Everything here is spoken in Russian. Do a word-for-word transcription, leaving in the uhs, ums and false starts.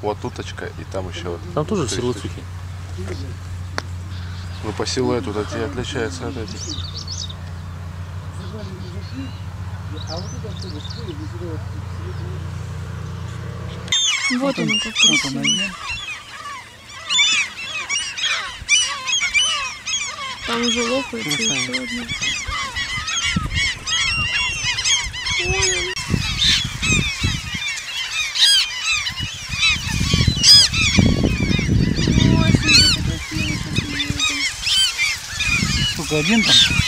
Вот уточка и там еще вот. Там тоже силуцухи. Ну по силуэту вот эти отличаются от этих. Вот он, как красивый. Там уже лопается и все одно. Только один там?